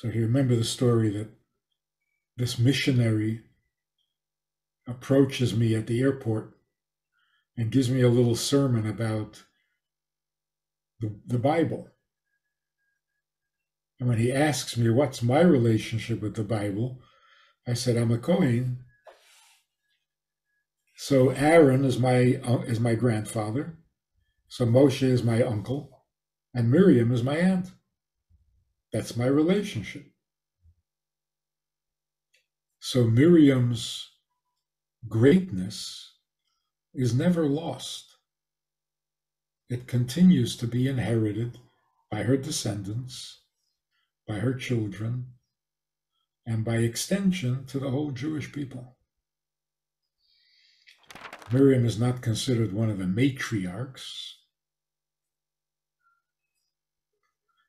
So to remember the story that this missionary approaches me at the airport and gives me a little sermon about the Bible. And when he asks me, what's my relationship with the Bible? I said, I'm a Kohen. So Aaron is my grandfather. So Moshe is my uncle. And Miriam is my aunt. That's my relationship. So Miriam's greatness is never lost. It continues to be inherited by her descendants, by her children, and by extension to the whole Jewish people. Miriam is not considered one of the matriarchs.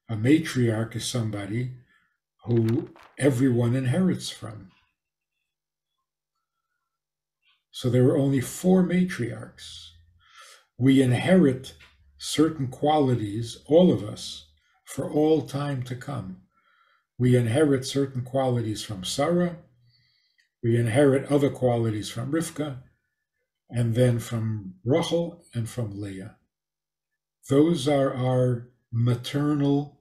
A matriarch is somebody who everyone inherits from. So there were only four matriarchs. We inherit certain qualities, all of us, for all time to come. We inherit certain qualities from Sarah. We inherit other qualities from Rivka, and then from Rachel and from Leah. Those are our maternal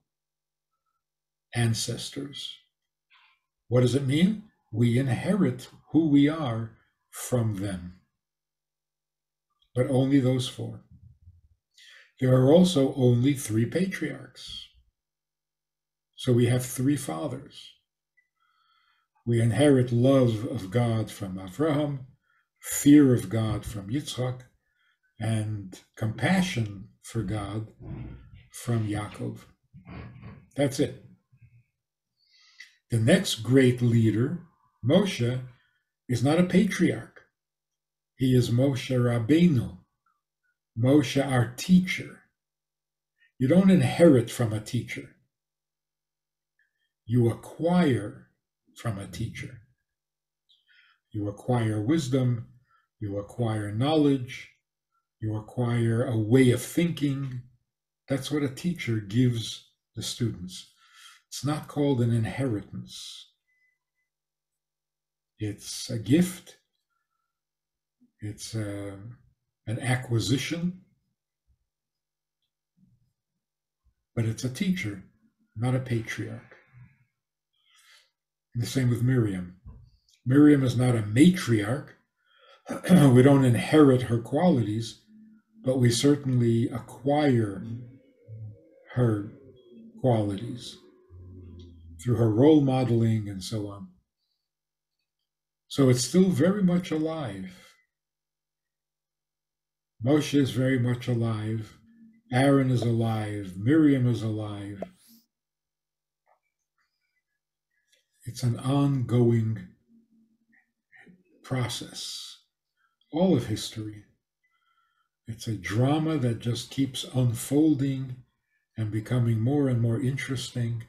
ancestors. What does it mean? We inherit who we are from them, but only those four. There are also only three patriarchs. So we have three fathers. We inherit love of God from Abraham, fear of God from Yitzhak, and compassion for God from Yaakov. That's it. The next great leader, Moshe, is not a patriarch. He is Moshe Rabbeinu. Moshe, our teacher. You don't inherit from a teacher. You acquire from a teacher. You acquire wisdom. You acquire knowledge. You acquire a way of thinking. That's what a teacher gives the students. It's not called an inheritance. It's a gift. It's an acquisition. But it's a teacher, not a patriarch. And the same with Miriam. Miriam is not a matriarch. We don't inherit her qualities, but we certainly acquire her qualities through her role modeling and so on. So it's still very much alive. Moshe is very much alive. Aaron is alive. Miriam is alive. It's an ongoing process. All of history. It's a drama that just keeps unfolding and becoming more and more interesting,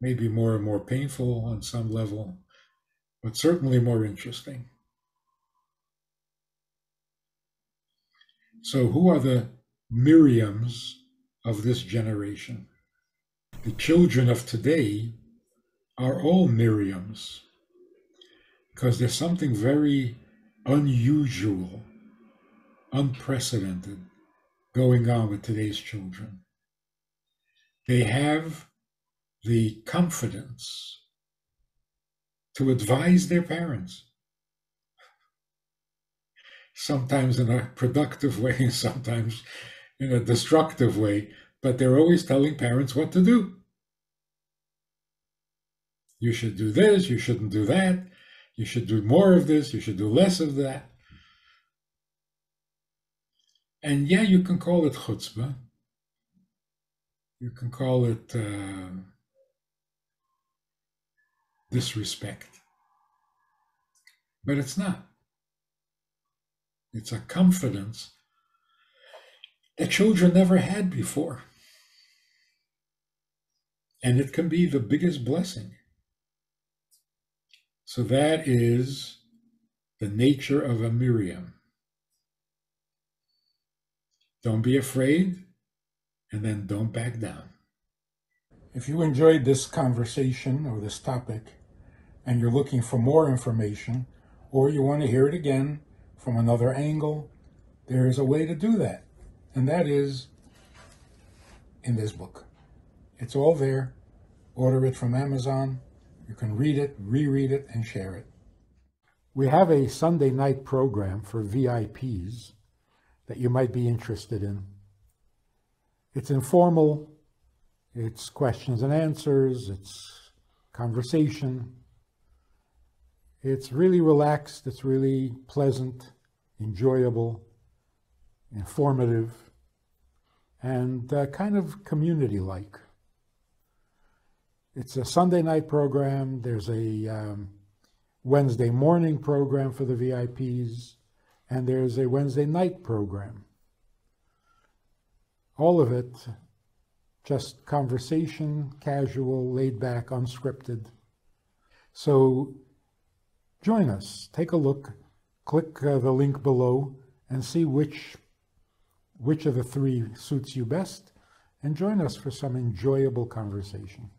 maybe more and more painful on some level, but certainly more interesting. So who are the Miriams of this generation? The children of today are all Miriams, because there's something very unusual, unprecedented going on with today's children. They have the confidence to advise their parents, sometimes in a productive way, sometimes in a destructive way, but they're always telling parents what to do. You should do this, you shouldn't do that, you should do more of this, you should do less of that. And yeah, you can call it chutzpah. You can call it disrespect. But it's not. It's a confidence that children never had before. And it can be the biggest blessing. So that is the nature of a Miriam. Don't be afraid, and then don't back down. If you enjoyed this conversation or this topic and you're looking for more information, or you want to hear it again from another angle, there is a way to do that, and that is in this book. It's all there. Order it from Amazon. You can read it, reread it, and share it. We have a Sunday night program for VIPs that you might be interested in. It's informal, it's questions and answers, it's conversation. It's really relaxed, it's really pleasant, enjoyable, informative, and kind of community-like. It's a Sunday night program. There's a Wednesday morning program for the VIPs, and there's a Wednesday night program. All of it just conversation, casual, laid-back, unscripted. So join us. Take a look. Click the link below and see which of the three suits you best, and join us for some enjoyable conversation.